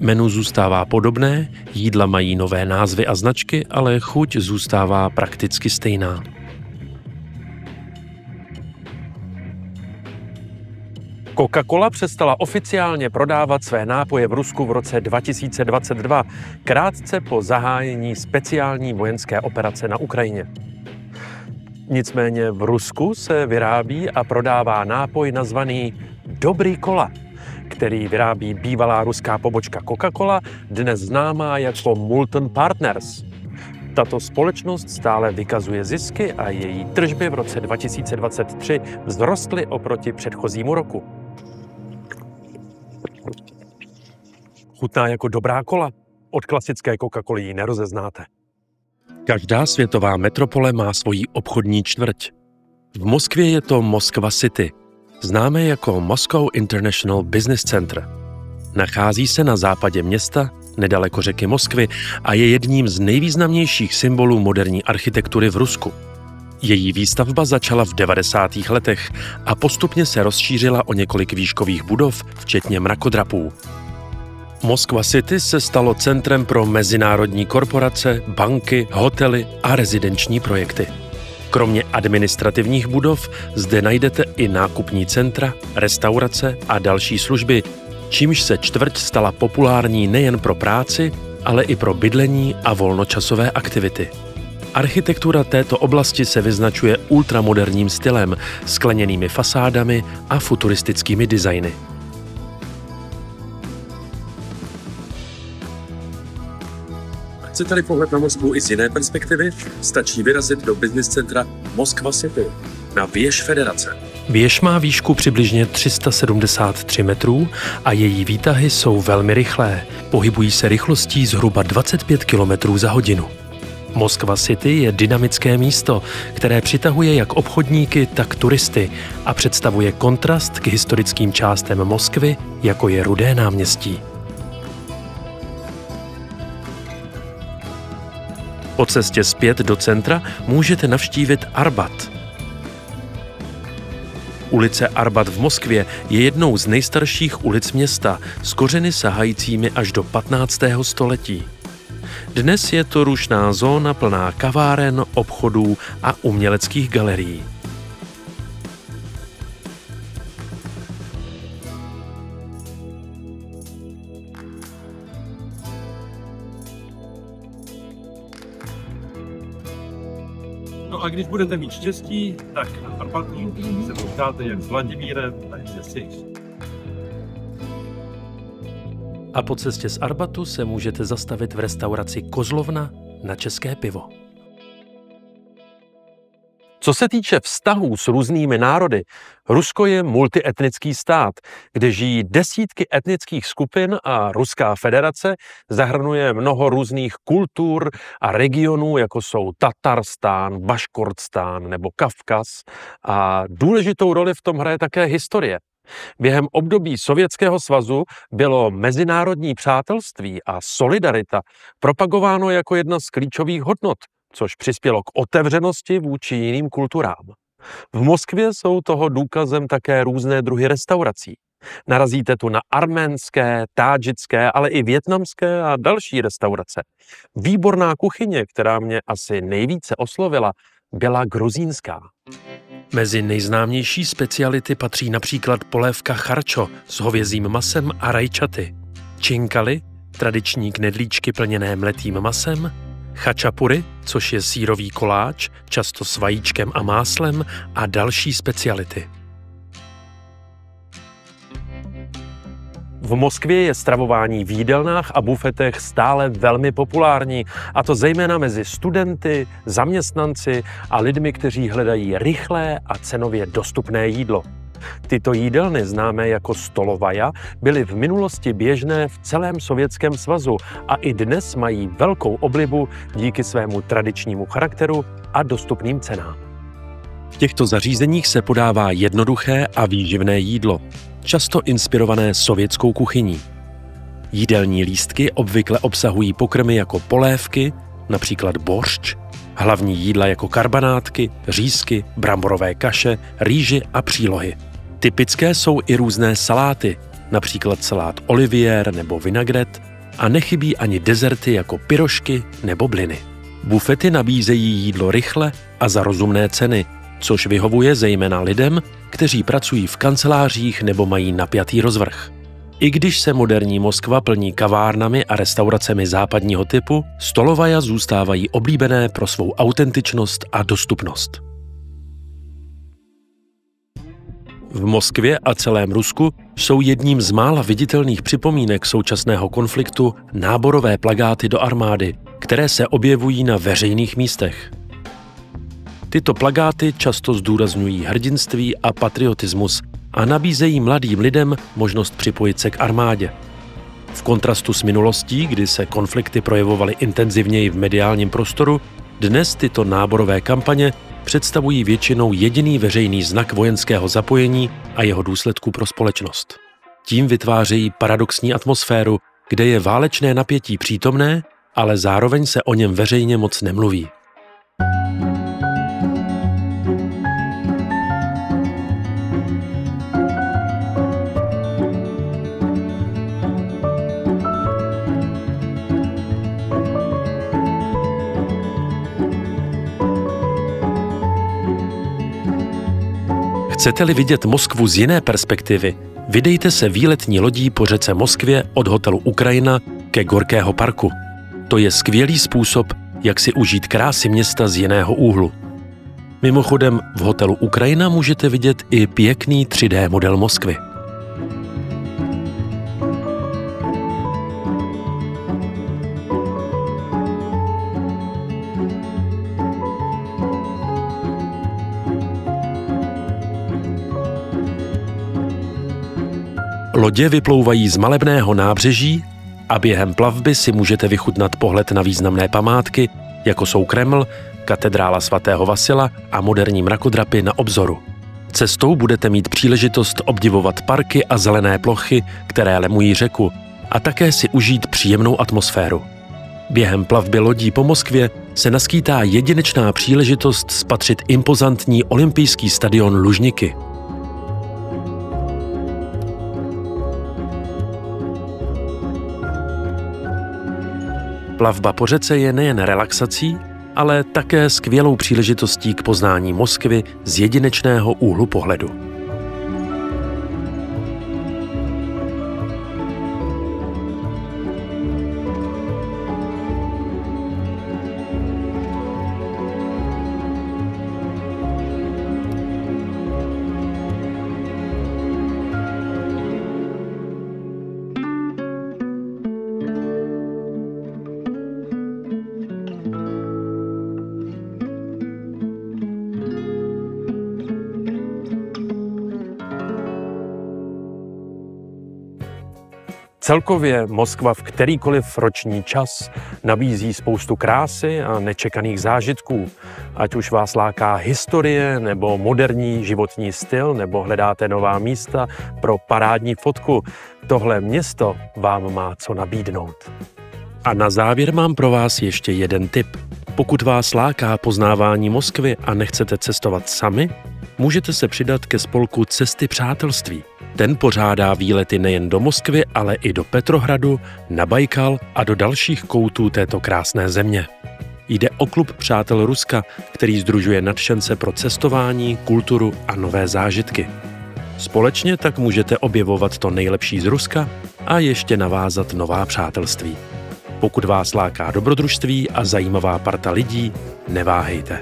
Menu zůstává podobné, jídla mají nové názvy a značky, ale chuť zůstává prakticky stejná. Coca-Cola přestala oficiálně prodávat své nápoje v Rusku v roce 2022, krátce po zahájení speciální vojenské operace na Ukrajině. Nicméně v Rusku se vyrábí a prodává nápoj nazvaný Dobrý kola, který vyrábí bývalá ruská pobočka Coca-Cola, dnes známá jako Molten Partners. Tato společnost stále vykazuje zisky a její tržby v roce 2023 vzrostly oproti předchozímu roku. Chutná jako dobrá kola. Od klasické Coca-Coly ji nerozeznáte. Každá světová metropole má svoji obchodní čtvrť. V Moskvě je to Moskva City, známé jako Moscow International Business Center. Nachází se na západě města, nedaleko řeky Moskvy, a je jedním z nejvýznamnějších symbolů moderní architektury v Rusku. Její výstavba začala v 90. letech a postupně se rozšířila o několik výškových budov, včetně mrakodrapů. Moskva City se stalo centrem pro mezinárodní korporace, banky, hotely a rezidenční projekty. Kromě administrativních budov zde najdete i nákupní centra, restaurace a další služby, čímž se čtvrť stala populární nejen pro práci, ale i pro bydlení a volnočasové aktivity. Architektura této oblasti se vyznačuje ultramoderním stylem, skleněnými fasádami a futuristickými designy. Chcete-li pohled na Moskvu i z jiné perspektivy, stačí vyrazit do business centra Moskva City na věž Federace. Věž má výšku přibližně 373 metrů a její výtahy jsou velmi rychlé. Pohybují se rychlostí zhruba 25 km za hodinu. Moskva City je dynamické místo, které přitahuje jak obchodníky, tak turisty a představuje kontrast k historickým částem Moskvy, jako je Rudé náměstí. Po cestě zpět do centra můžete navštívit Arbat. Ulice Arbat v Moskvě je jednou z nejstarších ulic města, s kořeny sahajícími až do 15. století. Dnes je to rušná zóna plná kaváren, obchodů a uměleckých galerií. No a když budete mít štěstí, tak na Arbatu se potkáte jak s Vladimírem, tak se Sejš. A po cestě z Arbatu se můžete zastavit v restauraci Kozlovna na české pivo. Co se týče vztahů s různými národy, Rusko je multietnický stát, kde žijí desítky etnických skupin a Ruská federace zahrnuje mnoho různých kultur a regionů, jako jsou Tatarstán, Baškortstán nebo Kavkaz. A důležitou roli v tom hraje také historie. Během období Sovětského svazu bylo mezinárodní přátelství a solidarita propagováno jako jedna z klíčových hodnot, což přispělo k otevřenosti vůči jiným kulturám. V Moskvě jsou toho důkazem také různé druhy restaurací. Narazíte tu na arménské, tádžické, ale i vietnamské a další restaurace. Výborná kuchyně, která mě asi nejvíce oslovila, byla gruzínská. Mezi nejznámější speciality patří například polévka charčo s hovězím masem a rajčaty, činkali, tradiční knedlíčky plněné mletým masem, chačapury, což je sýrový koláč, často s vajíčkem a máslem, a další speciality. V Moskvě je stravování v jídelnách a bufetech stále velmi populární, a to zejména mezi studenty, zaměstnanci a lidmi, kteří hledají rychlé a cenově dostupné jídlo. Tyto jídelny, známé jako stolovaja, byly v minulosti běžné v celém Sovětském svazu a i dnes mají velkou oblibu díky svému tradičnímu charakteru a dostupným cenám. V těchto zařízeních se podává jednoduché a výživné jídlo, často inspirované sovětskou kuchyní. Jídelní lístky obvykle obsahují pokrmy jako polévky, například boršč, hlavní jídla jako karbanátky, řízky, bramborové kaše, rýži a přílohy. Typické jsou i různé saláty, například salát olivier nebo vinagret, a nechybí ani dezerty jako pyrošky nebo bliny. Bufety nabízejí jídlo rychle a za rozumné ceny, což vyhovuje zejména lidem, kteří pracují v kancelářích nebo mají napjatý rozvrh. I když se moderní Moskva plní kavárnami a restauracemi západního typu, stolovaja zůstávají oblíbené pro svou autentičnost a dostupnost. V Moskvě a celém Rusku jsou jedním z mála viditelných připomínek současného konfliktu náborové plakáty do armády, které se objevují na veřejných místech. Tyto plakáty často zdůrazňují hrdinství a patriotismus a nabízejí mladým lidem možnost připojit se k armádě. V kontrastu s minulostí, kdy se konflikty projevovaly intenzivněji v mediálním prostoru, dnes tyto náborové kampaně představují většinou jediný veřejný znak vojenského zapojení a jeho důsledků pro společnost. Tím vytvářejí paradoxní atmosféru, kde je válečné napětí přítomné, ale zároveň se o něm veřejně moc nemluví. Chcete-li vidět Moskvu z jiné perspektivy, vydejte se výletní lodí po řece Moskvě od hotelu Ukrajina ke Gorkého parku. To je skvělý způsob, jak si užít krásy města z jiného úhlu. Mimochodem, v hotelu Ukrajina můžete vidět i pěkný 3D model Moskvy. Lodě vyplouvají z malebného nábřeží a během plavby si můžete vychutnat pohled na významné památky, jako jsou Kreml, katedrála svatého Vasila a moderní mrakodrapy na obzoru. Cestou budete mít příležitost obdivovat parky a zelené plochy, které lemují řeku, a také si užít příjemnou atmosféru. Během plavby lodí po Moskvě se naskýtá jedinečná příležitost spatřit impozantní olympijský stadion Lužniky. Plavba po řece je nejen relaxací, ale také skvělou příležitostí k poznání Moskvy z jedinečného úhlu pohledu. Celkově Moskva v kterýkoliv roční čas nabízí spoustu krásy a nečekaných zážitků. Ať už vás láká historie, nebo moderní životní styl, nebo hledáte nová místa pro parádní fotku, tohle město vám má co nabídnout. A na závěr mám pro vás ještě jeden tip. Pokud vás láká poznávání Moskvy a nechcete cestovat sami, můžete se přidat ke spolku Cesty přátelství. Ten pořádá výlety nejen do Moskvy, ale i do Petrohradu, na Bajkal a do dalších koutů této krásné země. Jde o klub Přátel Ruska, který sdružuje nadšence pro cestování, kulturu a nové zážitky. Společně tak můžete objevovat to nejlepší z Ruska a ještě navázat nová přátelství. Pokud vás láká dobrodružství a zajímavá parta lidí, neváhejte.